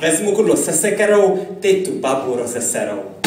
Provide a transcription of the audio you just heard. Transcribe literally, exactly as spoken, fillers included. Vezmu kudlo se sekerou, ty tu babu rozeserou.